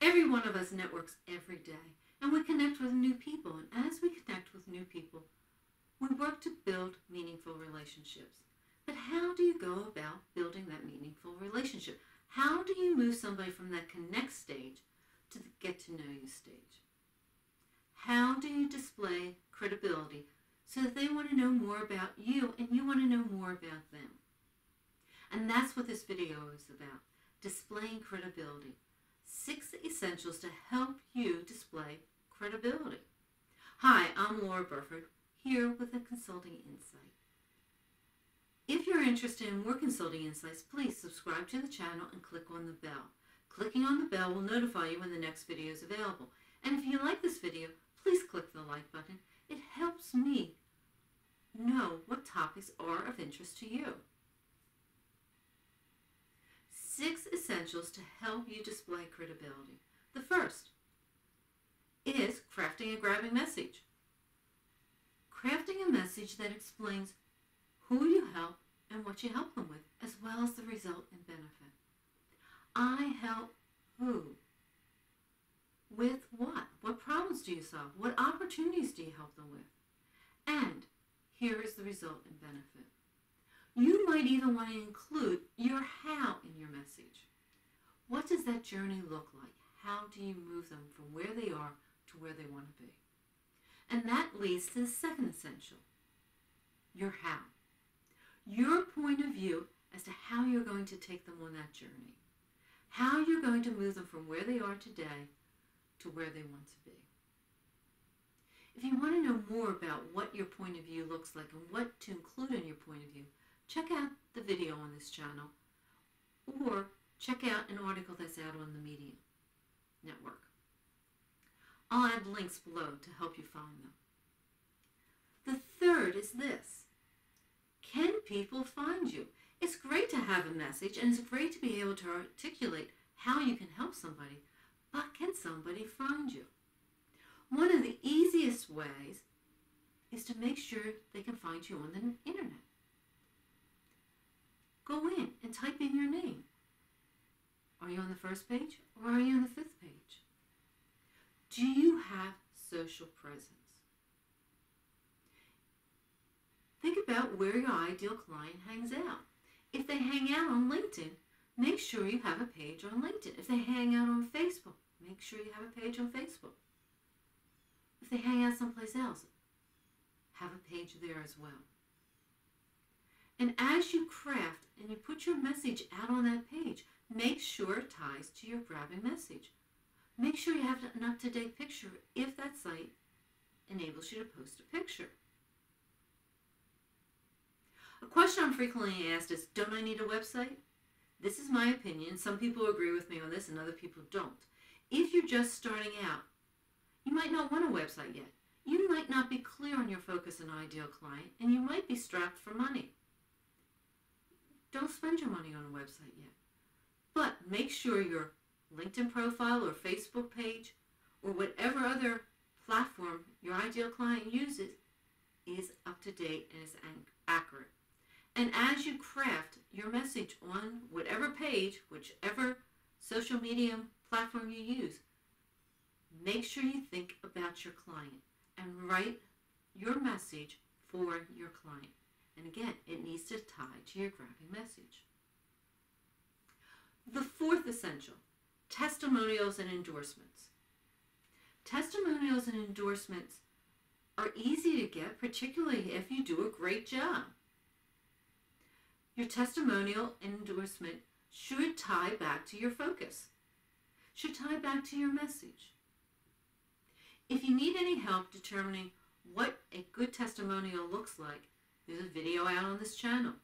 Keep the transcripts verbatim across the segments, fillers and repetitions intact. Every one of us networks every day, and we connect with new people. And as we connect with new people, we work to build meaningful relationships. But how do you go about building that meaningful relationship? How do you move somebody from that connect stage to the get to know you stage? How do you display credibility so that they want to know more about you and you want to know more about them? And that's what this video is about, displaying credibility. Six essentials to help you display credibility. Hi, I'm Laura Burford, here with a Consulting Insight. If you're interested in more Consulting Insights, please subscribe to the channel and click on the bell. Clicking on the bell will notify you when the next video is available. And if you like this video, please click the like button. It helps me know what topics are of interest to you. Six essentials to help you display credibility. The first is crafting a grabbing message. Crafting a message that explains who you help and what you help them with, as well as the result and benefit. I help who? With what? What problems do you solve? What opportunities do you help them with? And here is the result and benefit. You might even want to include your how in your message. What does that journey look like? How do you move them from where they are to where they want to be? And that leads to the second essential, your how. Your point of view as to how you're going to take them on that journey. How you're going to move them from where they are today to where they want to be. If you want to know more about what your point of view looks like and what to include in your point of view, check out the video on this channel or check out an article that's out on the Medium network. I'll add links below to help you find them. The third is this. Can people find you? It's great to have a message and it's great to be able to articulate how you can help somebody, but can somebody find you? One of the easiest ways is to make sure they can find you on the internet. Go in and type in your name. Are you on the first page or are you on the fifth page? Do you have social presence? Think about where your ideal client hangs out. If they hang out on LinkedIn, make sure you have a page on LinkedIn. If they hang out on Facebook, make sure you have a page on Facebook. If they hang out someplace else, have a page there as well. And as you craft and you put your message out on that page, make sure it ties to your grabbing message. Make sure you have an up-to-date picture if that site enables you to post a picture. A question I'm frequently asked is, don't I need a website? This is my opinion. Some people agree with me on this and other people don't. If you're just starting out, you might not want a website yet. You might not be clear on your focus and ideal client, and you might be strapped for money. Don't spend your money on a website yet. But make sure your LinkedIn profile or Facebook page or whatever other platform your ideal client uses is up to date and is accurate. And as you craft your message on whatever page, whichever social media platform you use, make sure you think about your client and write your message for your client. And again, it needs to tie to your grabbing message. The fourth essential, testimonials and endorsements. Testimonials and endorsements are easy to get, particularly if you do a great job. Your testimonial endorsement should tie back to your focus, should tie back to your message. If you need any help determining what a good testimonial looks like, there's a video out on this channel.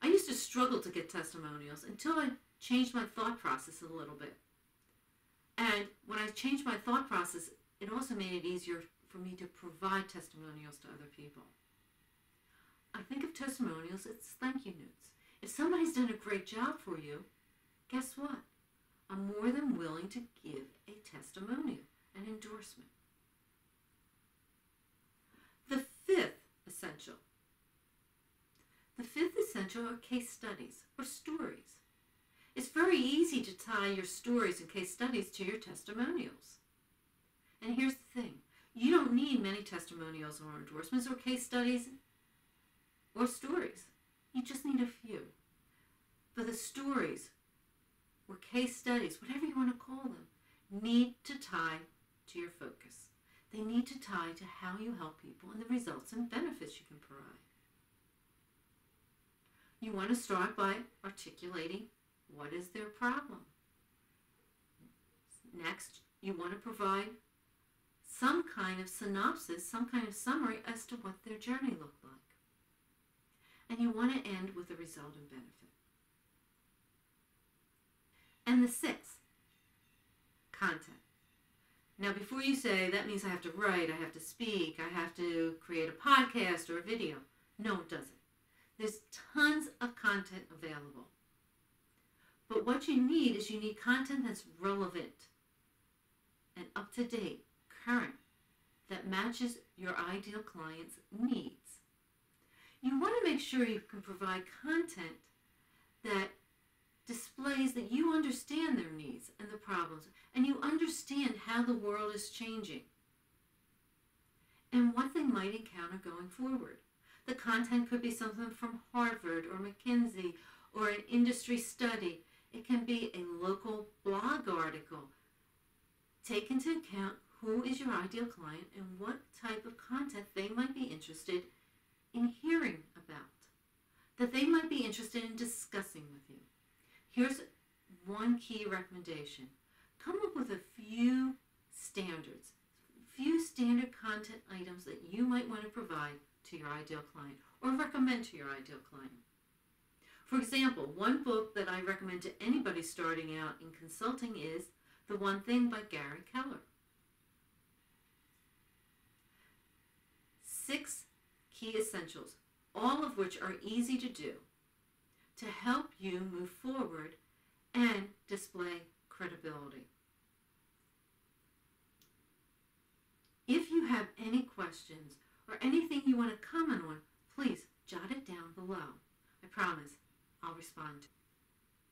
I used to struggle to get testimonials until I changed my thought process a little bit. And when I changed my thought process, it also made it easier for me to provide testimonials to other people. I think of testimonials as thank you notes. If somebody's done a great job for you, guess what? I'm more than willing to give a testimonial, an endorsement. The fifth essential. The fifth essential are case studies or stories. It's very easy to tie your stories and case studies to your testimonials. And here's the thing. You don't need many testimonials or endorsements or case studies or stories. You just need a few. But the stories or case studies, whatever you want to call them, need to tie to your focus. They need to tie to how you help people and the results and benefits you can provide. You want to start by articulating what is their problem. Next, you want to provide some kind of synopsis, some kind of summary as to what their journey looked like. And you want to end with a result and benefit. And the sixth, content. Now, before you say, that means I have to write, I have to speak, I have to create a podcast or a video. No, it doesn't. There's tons of content available. But what you need is you need content that's relevant and up-to-date, current, that matches your ideal client's needs. You want to make sure you can provide content that displays that you understand their needs and the problems, and you understand how the world is changing and what they might encounter going forward. The content could be something from Harvard or McKinsey or an industry study. It can be a local blog article. Take into account who is your ideal client and what type of content they might be interested in hearing about, that they might be interested in discussing with you. Here's one key recommendation. Come up with a few standards, few standard content items that you might want to provide to your ideal client or recommend to your ideal client. For example, one book that I recommend to anybody starting out in consulting is The One Thing by Gary Keller. Six key essentials, all of which are easy to do, to help you move forward and display credibility. If you have any questions or anything you want to comment on, please jot it down below. I promise I'll respond.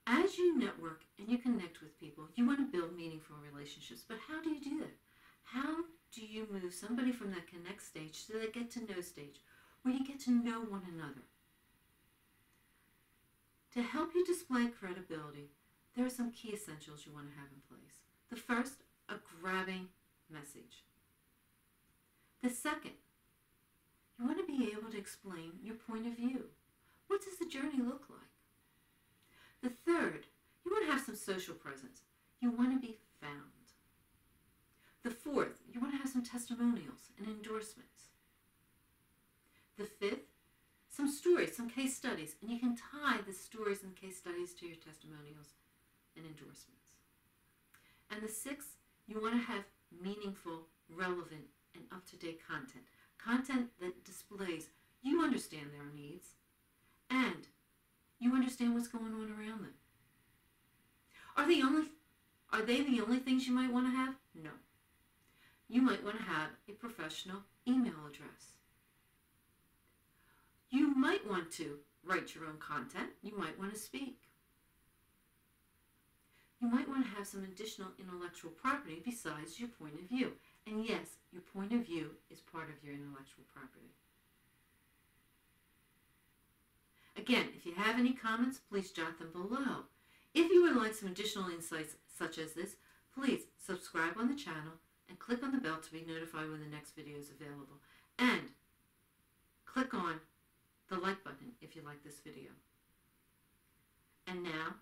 As you network and you connect with people, you want to build meaningful relationships, but how do you do that? How do you move somebody from that connect stage to the get to know stage, where you get to know one another? To help you display credibility, there are some key essentials you want to have in place. The first, a grabbing message. The second, you want to be able to explain your point of view. What does the journey look like? The third, you want to have some social presence. You want to be found. The fourth, you want to have some testimonials and endorsements. The fifth, some stories, some case studies, and you can tie the stories and case studies to your testimonials and endorsements. And the sixth, you want to have meaningful, relevant, and up-to-date content. Content that displays you understand their needs and you understand what's going on around them. Are they, only, are they the only things you might want to have? No. You might want to have a professional email address. You might want to write your own content. You might want to speak. You might want to have some additional intellectual property besides your point of view. And yes, your point of view is part of your intellectual property. Again, if you have any comments, please jot them below. If you would like some additional insights such as this, please subscribe on the channel and click on the bell to be notified when the next video is available. And click on the like button if you like this video. And now,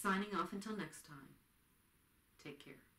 signing off until next time. Take care.